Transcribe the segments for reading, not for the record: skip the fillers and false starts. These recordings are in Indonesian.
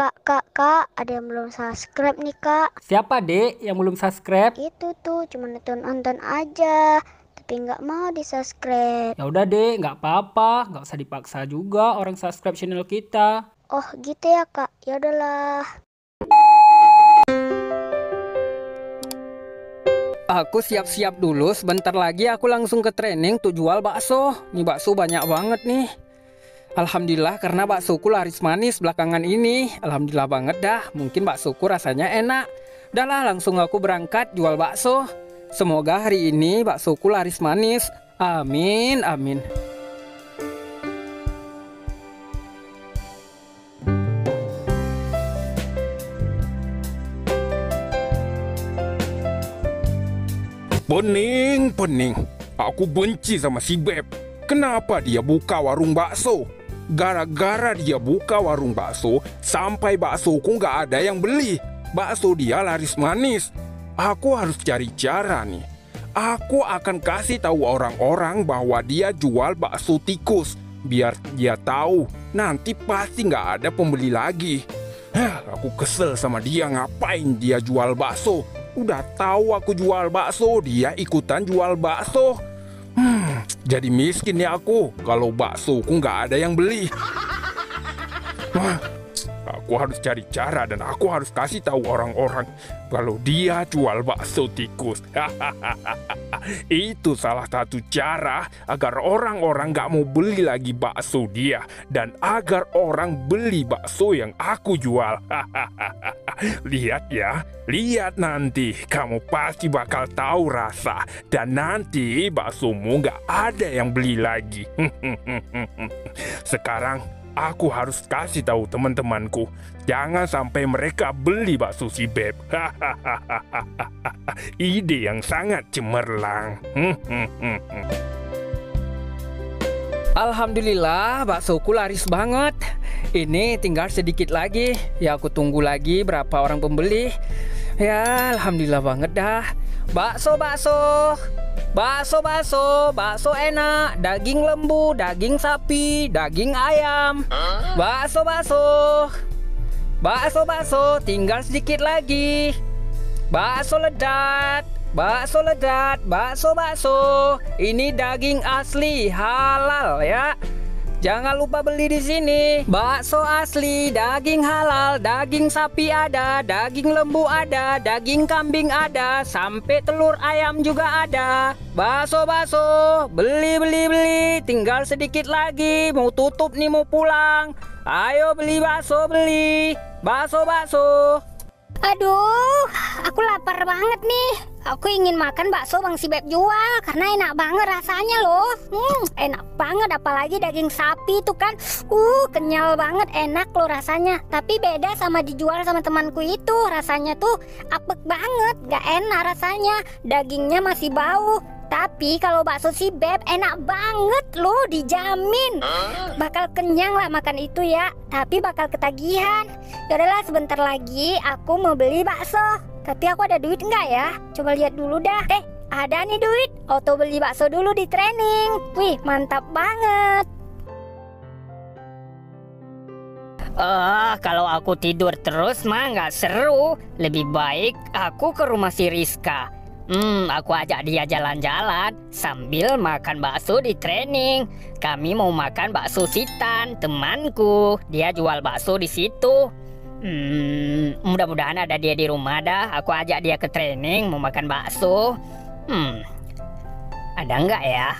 Kak, ada yang belum subscribe nih, Kak. Siapa, Dek, yang belum subscribe? Itu tuh, cuma nonton aja, tapi nggak mau di-subscribe. Ya udah, Dek, nggak apa-apa, nggak usah dipaksa juga orang subscribe channel kita. Oh, gitu ya, Kak. Ya udahlah. Aku siap-siap dulu, sebentar lagi aku langsung ke training tuh jual bakso. Nih bakso banyak banget nih. Alhamdulillah karena baksoku laris manis belakangan ini. Alhamdulillah banget dah, mungkin baksoku rasanya enak. Udahlah langsung aku berangkat jual bakso. Semoga hari ini baksoku laris manis. Amin, amin. Pening, aku benci sama si Beb. Kenapa dia buka warung bakso? Gara-gara dia buka warung bakso, sampai baksoku nggak ada yang beli. Bakso dia laris manis. Aku harus cari cara nih. Aku akan kasih tahu orang-orang bahwa dia jual bakso tikus. Biar dia tahu, nanti pasti nggak ada pembeli lagi. Aku kesel sama dia, ngapain dia jual bakso? Udah tahu aku jual bakso, dia ikutan jual bakso. Jadi miskin ya aku, kalau baksoku nggak ada yang beli. Aku harus cari cara dan aku harus kasih tahu orang-orang kalau dia jual bakso tikus. Itu salah satu cara agar orang-orang nggak mau beli lagi bakso dia dan agar orang beli bakso yang aku jual. Lihat ya, lihat nanti kamu pasti bakal tahu rasa dan nanti baksomu nggak ada yang beli lagi. Sekarang aku harus kasih tahu teman-temanku, jangan sampai mereka beli bakso si Beb. Ide yang sangat cemerlang. Alhamdulillah, baksoku laris banget. Ini tinggal sedikit lagi. Ya aku tunggu lagi berapa orang pembeli. Ya alhamdulillah banget dah. Bakso enak, daging lembu, daging sapi, daging ayam. Bakso, tinggal sedikit lagi. Bakso ledat, bakso. Ini daging asli halal ya. Jangan lupa beli di sini. Bakso asli, daging halal, daging sapi ada, daging lembu ada, daging kambing ada, sampai telur ayam juga ada. Bakso, beli. Tinggal sedikit lagi, mau tutup nih, mau pulang. Ayo beli. Bakso. Aduh, aku lapar banget nih. Aku ingin makan bakso Bang Si Beb jual karena enak banget rasanya loh. Enak banget, apalagi daging sapi itu kan. Kenyal banget, enak loh rasanya. Tapi beda sama dijual sama temanku itu. Rasanya tuh apek banget, gak enak rasanya. Dagingnya masih bau. Tapi kalau bakso si Beb enak banget loh, dijamin. Bakal kenyang lah makan itu ya, tapi bakal ketagihan. Yaudahlah sebentar lagi aku mau beli bakso. Tapi aku ada duit nggak ya? Coba lihat dulu dah. Ada nih duit. Auto beli bakso dulu di training. Wih, mantap banget. Kalau aku tidur terus mah nggak seru. Lebih baik aku ke rumah si Rizka. Aku ajak dia jalan-jalan sambil makan bakso di training. Kami mau makan bakso Sitan, temanku. Dia jual bakso di situ. Mudah-mudahan ada dia di rumah dah. Aku ajak dia ke training mau makan bakso. Ada nggak ya?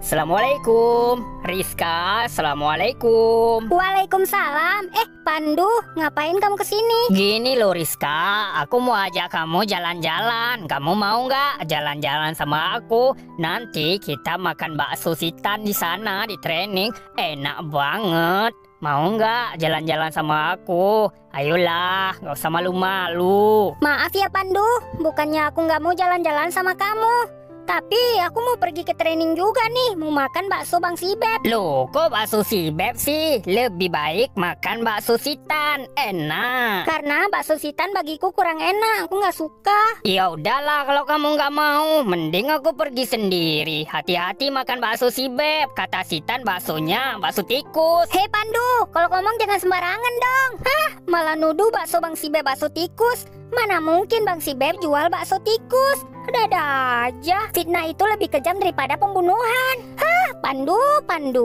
Assalamualaikum, Rizka. Assalamualaikum. Waalaikumsalam. Pandu, ngapain kamu kesini? Gini loh Rizka, aku mau ajak kamu jalan-jalan. Kamu mau nggak jalan-jalan sama aku? Nanti kita makan bakso Sitan di sana di training. Enak banget. Mau nggak jalan-jalan sama aku? Ayolah, nggak usah malu-malu. Maaf ya Pandu, bukannya aku nggak mau jalan-jalan sama kamu. Tapi aku mau pergi ke training juga nih, mau makan bakso Bang Si Beb. Loh, kok bakso Si Beb sih? Lebih baik makan bakso Sitan, enak. Karena bakso Sitan bagiku kurang enak, aku nggak suka. Ya udahlah kalau kamu nggak mau, mending aku pergi sendiri. Hati-hati makan bakso Si Beb, kata Sitan baksonya bakso tikus. Hei Pandu, kalau ngomong jangan sembarangan dong. malah nuduh bakso Bang Sibeb bakso tikus. Mana mungkin Bang Sibeb jual bakso tikus? Dadah aja. Fitnah itu lebih kejam daripada pembunuhan. Hah, Pandu.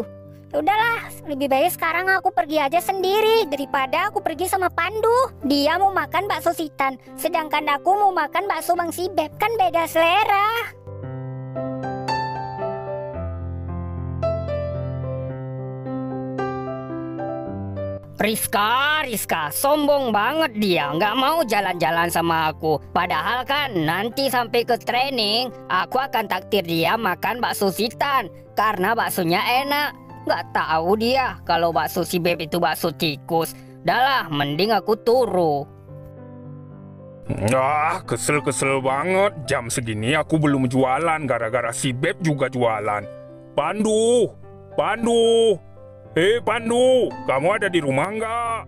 Udahlah, lebih baik sekarang aku pergi aja sendiri daripada aku pergi sama Pandu. Dia mau makan bakso Sitan, sedangkan aku mau makan bakso Bang Sibeb. Kan beda selera. Rizka, sombong banget dia, nggak mau jalan-jalan sama aku. Padahal kan nanti sampai ke training, aku akan takdir dia makan bakso Sitan karena baksonya enak. Nggak tahu dia kalau bakso Sibeb itu bakso tikus. Dahlah, mending aku turu. Ah, kesel banget. Jam segini aku belum jualan, gara-gara Sibeb juga jualan. Pandu. Hei Pandu, kamu ada di rumah nggak?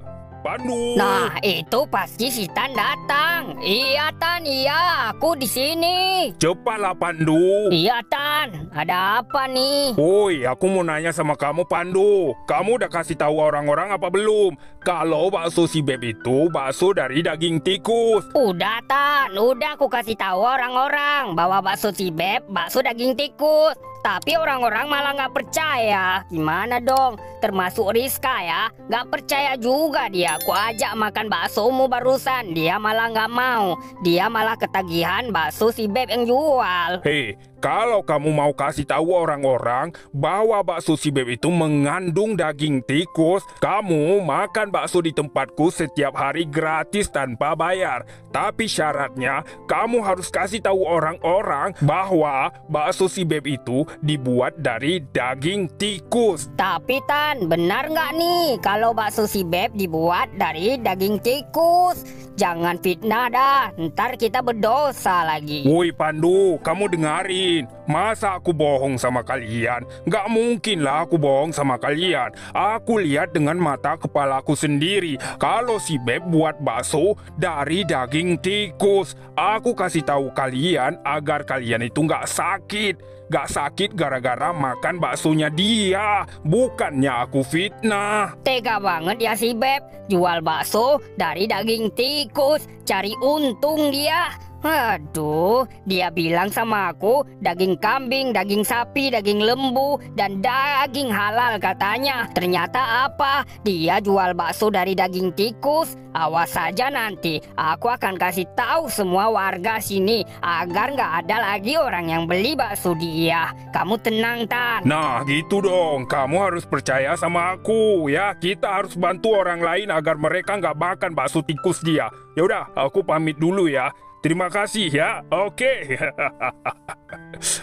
Pandu. Nah, itu pasti Sitan datang. Iya Tan, iya, aku di sini. Cepatlah Pandu. Iya Tan, ada apa nih? Woi, aku mau nanya sama kamu Pandu. Kamu udah kasih tahu orang-orang apa belum? Kalau bakso Sibeb itu bakso dari daging tikus. Udah Tan, udah aku kasih tahu orang-orang bahwa bakso Sibeb bakso daging tikus. Tapi orang-orang malah nggak percaya. Gimana dong? Termasuk Rizka ya, nggak percaya juga dia. Aku ajak makan baksomu barusan, dia malah nggak mau. Dia malah ketagihan bakso Sibeb yang jual. Hei, kalau kamu mau kasih tahu orang-orang bahwa bakso Sibeb itu mengandung daging tikus, kamu makan bakso di tempatku setiap hari gratis tanpa bayar. Tapi syaratnya kamu harus kasih tahu orang-orang bahwa bakso Sibeb itu dibuat dari daging tikus. Tapi Tan, benar nggak nih kalau bakso Sibeb dibuat dari daging tikus? Jangan fitnah dah, ntar kita berdosa lagi. Woi Pandu, kamu dengarin. Masa aku bohong sama kalian? Nggak mungkin lah aku bohong sama kalian. Aku lihat dengan mata kepalaku sendiri kalau Sibeb buat bakso dari daging tikus. Aku kasih tahu kalian agar kalian itu nggak sakit. Gak sakit gara-gara makan baksonya dia. Bukannya aku fitnah. Tega banget ya Sibeb, jual bakso dari daging tikus, cari untung dia. Aduh, dia bilang sama aku daging kambing, daging sapi, daging lembu, dan daging halal katanya. Ternyata apa? Dia jual bakso dari daging tikus. Awas saja nanti, aku akan kasih tahu semua warga sini agar nggak ada lagi orang yang beli bakso dia. Kamu tenang Tan. Nah gitu dong, kamu harus percaya sama aku ya. Kita harus bantu orang lain agar mereka nggak makan bakso tikus dia. Yaudah, aku pamit dulu ya. Terima kasih ya, oke.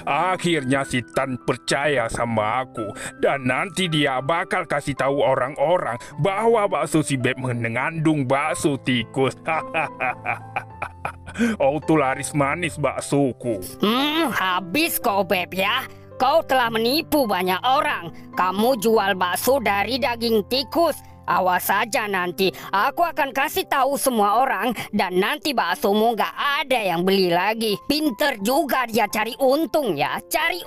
Akhirnya Sitan percaya sama aku. Dan nanti dia bakal kasih tahu orang-orang bahwa bakso Sibeb mengandung bakso tikus. Oh, tuh laris manis baksoku. Habis kau Beb ya. Kau telah menipu banyak orang. Kamu jual bakso dari daging tikus. Awas saja nanti, aku akan kasih tahu semua orang dan nanti baksomu nggak ada yang beli lagi. Pinter juga dia cari untung ya. Cari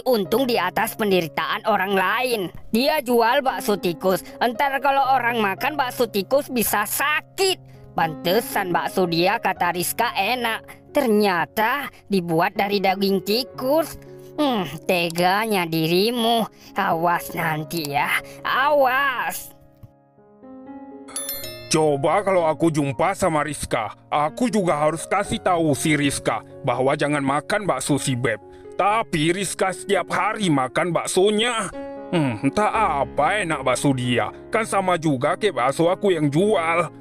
untung di atas penderitaan orang lain. Dia jual bakso tikus, entar kalau orang makan bakso tikus bisa sakit. Pantesan bakso dia kata Rizka enak, ternyata dibuat dari daging tikus. Teganya dirimu. Awas nanti ya. Awas. Coba kalau aku jumpa sama Rizka, aku juga harus kasih tahu si Rizka bahwa jangan makan bakso Sibeb. Tapi Rizka setiap hari makan baksonya. Entah apa enak bakso dia. Kan sama juga kayak bakso aku yang jual.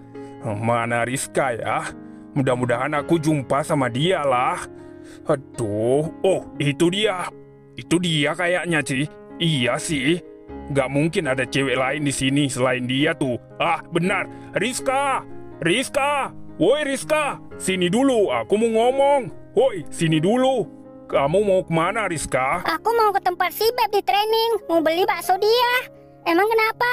Mana Rizka ya? Mudah-mudahan aku jumpa sama dia lah. Aduh, oh itu dia kayaknya sih. Iya sih, gak mungkin ada cewek lain di sini selain dia tuh. Ah benar, Rizka, woi Rizka, sini dulu, aku mau ngomong. Woi sini dulu, kamu mau kemana Rizka? Aku mau ke tempat Sibeb di training, mau beli bakso dia. Emang kenapa?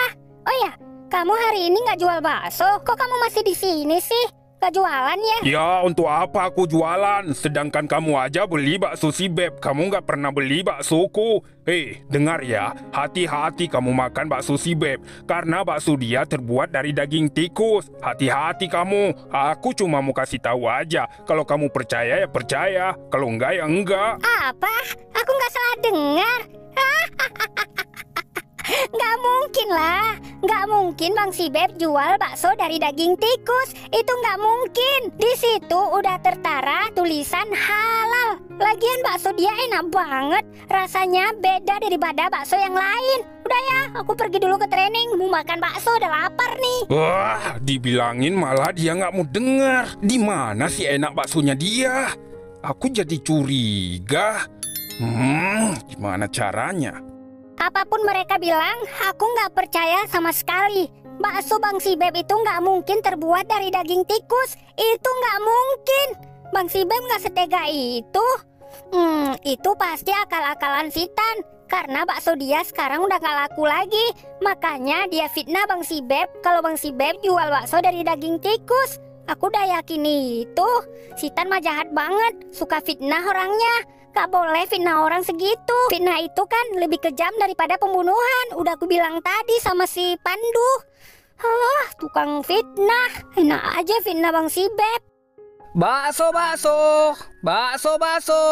Oh ya, kamu hari ini gak jual bakso, kok kamu masih di sini sih? Gak jualan ya? Ya, untuk apa aku jualan? Sedangkan kamu aja beli bakso si Beb. Kamu gak pernah beli baksoku. Hei, dengar ya. Hati-hati kamu makan bakso si Beb. Karena bakso dia terbuat dari daging tikus. Hati-hati kamu. Aku cuma mau kasih tahu aja. Kalau kamu percaya ya percaya. Kalau enggak ya enggak. Apa? Aku gak salah dengar. Nggak mungkin lah, nggak mungkin Bang Sibeb jual bakso dari daging tikus. Itu nggak mungkin. Di situ udah tertara tulisan halal. Lagian bakso dia enak banget, rasanya beda daripada bakso yang lain. Udah ya, aku pergi dulu ke training, mau makan bakso, udah lapar nih. Wah, dibilangin malah dia nggak mau dengar. Di mana sih enak baksonya dia? Aku jadi curiga. Gimana caranya? Apapun mereka bilang, aku nggak percaya sama sekali. Bakso Bang Sibeb itu nggak mungkin terbuat dari daging tikus. Itu nggak mungkin. Bang Sibeb nggak setega itu. Itu pasti akal-akalan Fitan. Karena bakso dia sekarang udah nggak laku lagi. Makanya dia fitnah Bang Sibeb kalau Bang Sibeb jual bakso dari daging tikus. Aku udah yakin itu. Fitan mah jahat banget, suka fitnah orangnya. Gak boleh fitnah orang segitu. Fitnah itu kan lebih kejam daripada pembunuhan. Udah aku bilang tadi sama si Pandu. Hah, tukang fitnah. Enak aja fitnah Bang Sibeb. Bakso-bakso, bakso-bakso.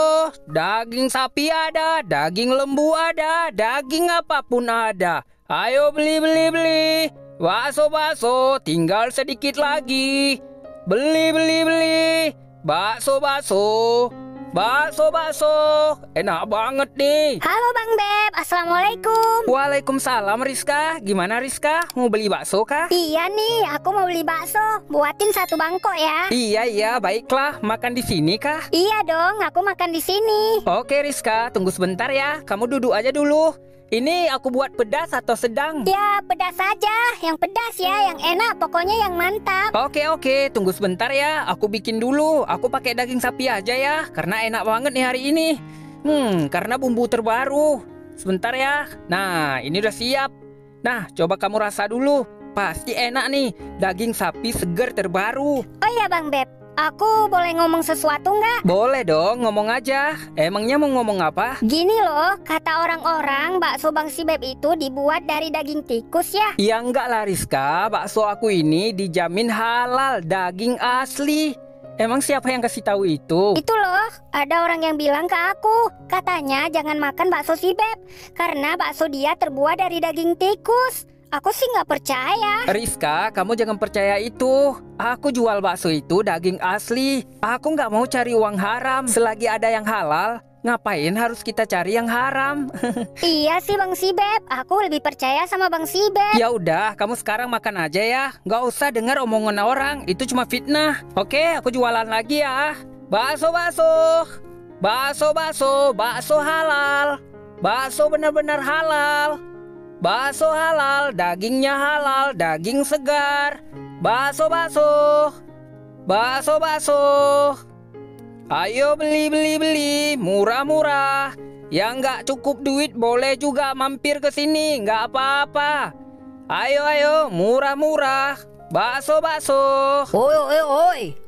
Daging sapi ada, daging lembu ada, daging apapun ada. Ayo beli-beli-beli. Bakso-bakso, tinggal sedikit lagi. Beli-beli-beli. Bakso-bakso. Bakso-bakso, enak banget nih. Halo Bang Beb, Assalamualaikum. Waalaikumsalam Rizka, gimana Rizka? Mau beli bakso kah? Iya nih, aku mau beli bakso. Buatin satu mangkok ya. Iya, baiklah. Makan di sini kah? Iya dong, aku makan di sini. Oke Rizka, tunggu sebentar ya. Kamu duduk aja dulu. Ini aku buat pedas atau sedang? Ya, pedas saja. Yang pedas ya, yang enak. Pokoknya yang mantap. Oke. Tunggu sebentar ya. Aku bikin dulu. Aku pakai daging sapi aja ya. Karena enak banget nih hari ini. Karena bumbu terbaru. Sebentar ya. Nah, ini udah siap. Nah, coba kamu rasa dulu. Pasti enak nih. Daging sapi segar terbaru. Oh iya Bang Beb. Aku boleh ngomong sesuatu nggak? Boleh dong, ngomong aja. Emangnya mau ngomong apa? Gini loh, kata orang-orang bakso Bang Sibeb itu dibuat dari daging tikus ya? Ya enggak lah Rizka, bakso aku ini dijamin halal, daging asli. Emang siapa yang kasih tahu itu? Itu loh, ada orang yang bilang ke aku. Katanya jangan makan bakso Sibeb, karena bakso dia terbuat dari daging tikus. Aku sih nggak percaya. Rizka, kamu jangan percaya itu. Aku jual bakso itu daging asli. Aku nggak mau cari uang haram. Selagi ada yang halal, ngapain harus kita cari yang haram? Iya sih Bang Sibeb, aku lebih percaya sama Bang Sibeb. Ya udah, kamu sekarang makan aja ya. Nggak usah dengar omongan orang, itu cuma fitnah. Oke, aku jualan lagi ya. Bakso-bakso, bakso-bakso, bakso halal, bakso benar-benar halal. Bakso halal, dagingnya halal, daging segar. Bakso-bakso, bakso-bakso. Ayo beli-beli-beli, murah-murah. Yang nggak cukup duit boleh juga mampir ke sini, nggak apa-apa. Ayo, murah-murah. Bakso-bakso.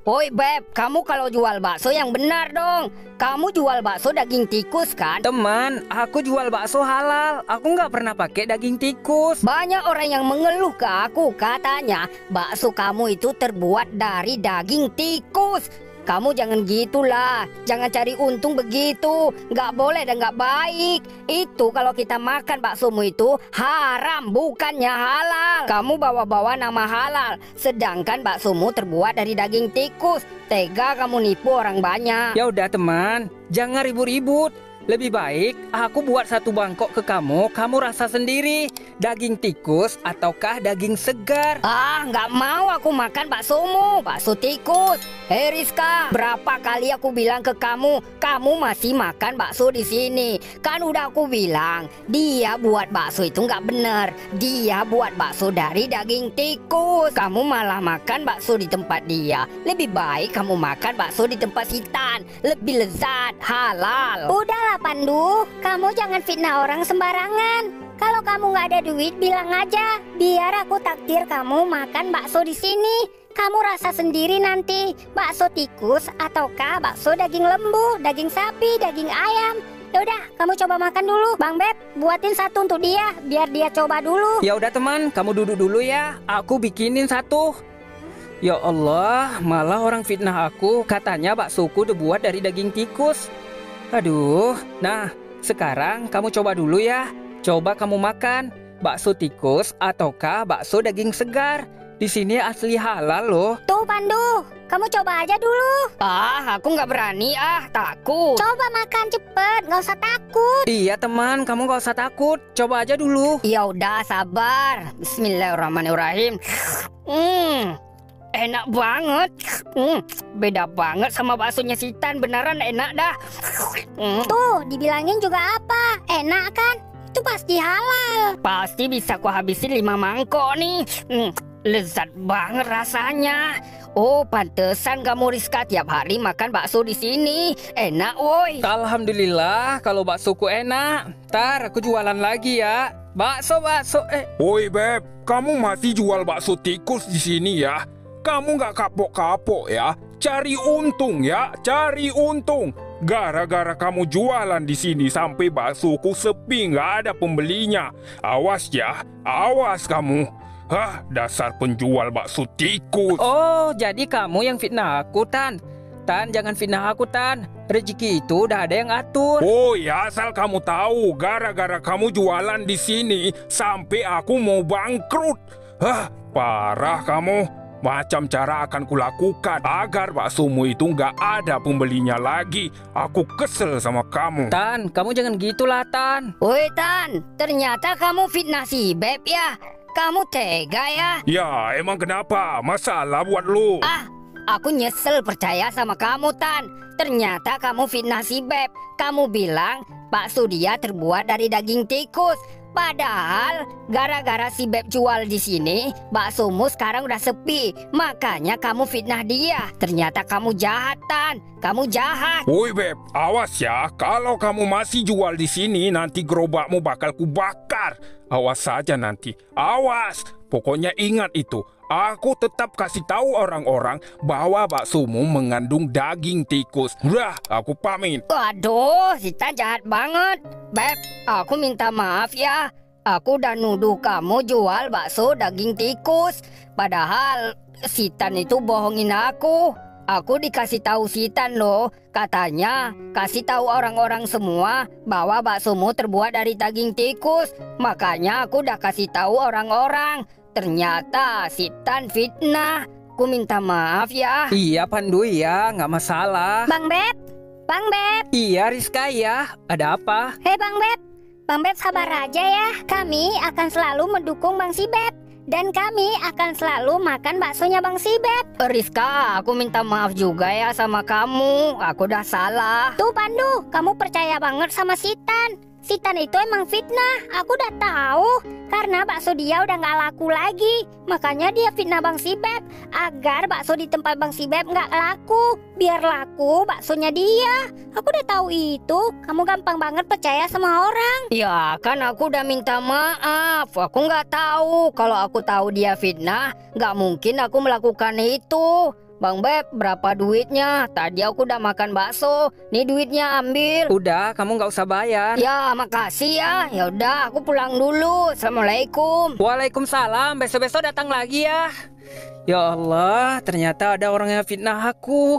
Oi Beb, kamu kalau jual bakso yang benar dong. Kamu jual bakso daging tikus kan? Teman, aku jual bakso halal. Aku nggak pernah pakai daging tikus. Banyak orang yang mengeluh ke aku. Katanya bakso kamu itu terbuat dari daging tikus. Kamu jangan gitulah, jangan cari untung begitu, nggak boleh dan nggak baik. Itu kalau kita makan baksomu itu haram, bukannya halal. Kamu bawa-bawa nama halal, sedangkan baksomu terbuat dari daging tikus. Tega kamu nipu orang banyak. Ya udah teman, jangan ribut-ribut. Lebih baik aku buat satu mangkok ke kamu, kamu rasa sendiri. Daging tikus ataukah daging segar? Ah, nggak mau aku makan baksomu, bakso tikus. Hei Rizka, berapa kali aku bilang ke kamu, kamu masih makan bakso di sini. Kan udah aku bilang, dia buat bakso itu nggak bener. Dia buat bakso dari daging tikus. Kamu malah makan bakso di tempat dia. Lebih baik kamu makan bakso di tempat Sitan. Lebih lezat, halal. Udahlah Pandu, kamu jangan fitnah orang sembarangan. Kalau kamu nggak ada duit, bilang aja. Biar aku takdir kamu makan bakso di sini. Kamu rasa sendiri nanti, bakso tikus ataukah bakso daging lembu, daging sapi, daging ayam. Yaudah, kamu coba makan dulu. Bang Beb, buatin satu untuk dia, biar dia coba dulu. Ya udah teman, kamu duduk dulu ya. Aku bikinin satu. Ya Allah, malah orang fitnah aku. Katanya baksoku dibuat dari daging tikus. Aduh, nah sekarang kamu coba dulu ya. Coba kamu makan bakso tikus ataukah bakso daging segar. Di sini asli halal loh. Tuh Pandu, kamu coba aja dulu. Ah, aku nggak berani ah, takut. Coba makan cepet, nggak usah takut. Iya teman, kamu nggak usah takut. Coba aja dulu. Ya udah, sabar. Bismillahirrahmanirrahim. Enak banget. Beda banget sama baksonya Sitan. Beneran enak dah. Tuh, dibilangin juga apa? Enak kan? Itu pasti halal. Pasti bisa ku habisin 5 mangkok nih. Lezat banget rasanya. Oh, pantesan kamu Rizka tiap hari makan bakso di sini. Enak, woi. Alhamdulillah kalau baksoku enak. Ntar aku jualan lagi ya. Bakso. Woi, Beb. Kamu masih jual bakso tikus di sini ya? Kamu nggak kapok-kapok ya? Cari untung ya, cari untung. Gara-gara kamu jualan di sini sampai baksoku sepi, nggak ada pembelinya. Awas ya, awas kamu. Hah, dasar penjual bakso tikus. Oh, jadi kamu yang fitnah aku, Tan. Tan, jangan fitnah aku, Tan. Rezeki itu udah ada yang atur. Oh ya, asal kamu tahu, gara-gara kamu jualan di sini sampai aku mau bangkrut. Hah, parah kamu. Macam cara akan kulakukan agar baksomu itu nggak ada pembelinya lagi. Aku kesel sama kamu. Tan, kamu jangan gitulah, Tan. Woi, Tan, ternyata kamu fitnah si Beb ya? Kamu tega ya? Ya, emang kenapa? Masalah buat lu. Ah, aku nyesel percaya sama kamu, Tan. Ternyata kamu fitnah si Beb. Kamu bilang bakso dia terbuat dari daging tikus. Padahal gara-gara si Beb jual di sini, baksomu sekarang udah sepi. Makanya kamu fitnah dia. Ternyata kamu jahat, Tan. Kamu jahat. Woi, Beb, awas ya. Kalau kamu masih jual di sini, nanti gerobakmu bakal kubakar. Awas saja nanti. Awas. Pokoknya ingat itu. Aku tetap kasih tahu orang-orang bahwa baksomu mengandung daging tikus. Udah, aku pamit. Waduh, Sitan jahat banget. Beb, aku minta maaf ya. Aku udah nuduh kamu jual bakso daging tikus. Padahal Sitan itu bohongin aku. Aku dikasih tahu Sitan loh. Katanya, kasih tahu orang-orang semua bahwa baksomu terbuat dari daging tikus. Makanya aku udah kasih tahu orang-orang. Ternyata Sitan fitnah. Ku minta maaf ya. Iya Pandu ya, nggak masalah. Bang Beb, Bang Beb. Iya Rizka ya, ada apa? Hei Bang Beb, Bang Beb sabar aja ya. Kami akan selalu mendukung Bang Si Beb. Dan kami akan selalu makan baksonya Bang Si Beb. Rizka, aku minta maaf juga ya sama kamu. Aku udah salah. Tuh Pandu, kamu percaya banget sama Sitan. Sitan itu emang fitnah, aku udah tahu. Karena bakso dia udah nggak laku lagi, makanya dia fitnah Bang Si Beb agar bakso di tempat Bang Si Beb nggak laku. Biar laku baksonya dia. Aku udah tahu itu. Kamu gampang banget percaya sama orang. Ya kan aku udah minta maaf. Aku nggak tahu. Kalau aku tahu dia fitnah, nggak mungkin aku melakukan itu. Bang Beb, berapa duitnya? Tadi aku udah makan bakso. Nih duitnya, ambil. Udah, kamu nggak usah bayar. Ya, makasih ya. Ya udah, aku pulang dulu. Assalamualaikum. Waalaikumsalam. Besok-besok datang lagi ya. Ya Allah, ternyata ada orang yang fitnah aku.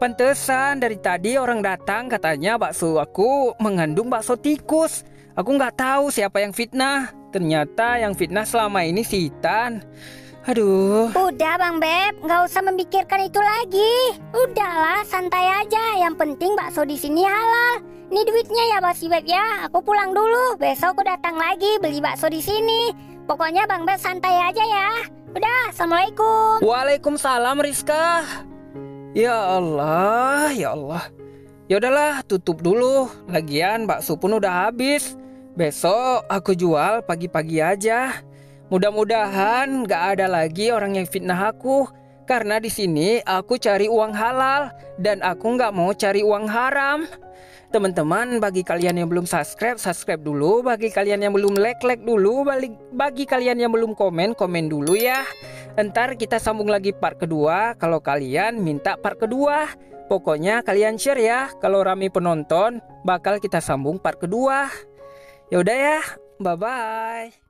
Pantesan dari tadi orang datang katanya bakso aku mengandung bakso tikus. Aku nggak tahu siapa yang fitnah. Ternyata yang fitnah selama ini Sitan. Aduh. Udah Bang Beb, nggak usah memikirkan itu lagi. Udahlah, santai aja. Yang penting bakso di sini halal. Ini duitnya ya Bang Si Beb ya. Aku pulang dulu. Besok aku datang lagi beli bakso di sini. Pokoknya Bang Beb santai aja ya. Udah, assalamualaikum. Waalaikumsalam Rizka. Ya Allah, ya Allah. Ya udahlah, tutup dulu. Lagian bakso pun udah habis. Besok aku jual pagi-pagi aja. Mudah-mudahan nggak ada lagi orang yang fitnah aku. Karena di sini aku cari uang halal. Dan aku nggak mau cari uang haram. Teman-teman, bagi kalian yang belum subscribe, subscribe dulu. Bagi kalian yang belum like, like dulu. Bagi kalian yang belum komen, komen dulu ya. Entar kita sambung lagi part kedua. Kalau kalian minta part kedua, pokoknya kalian share ya. Kalau rame penonton, bakal kita sambung part kedua. Yaudah ya, bye-bye.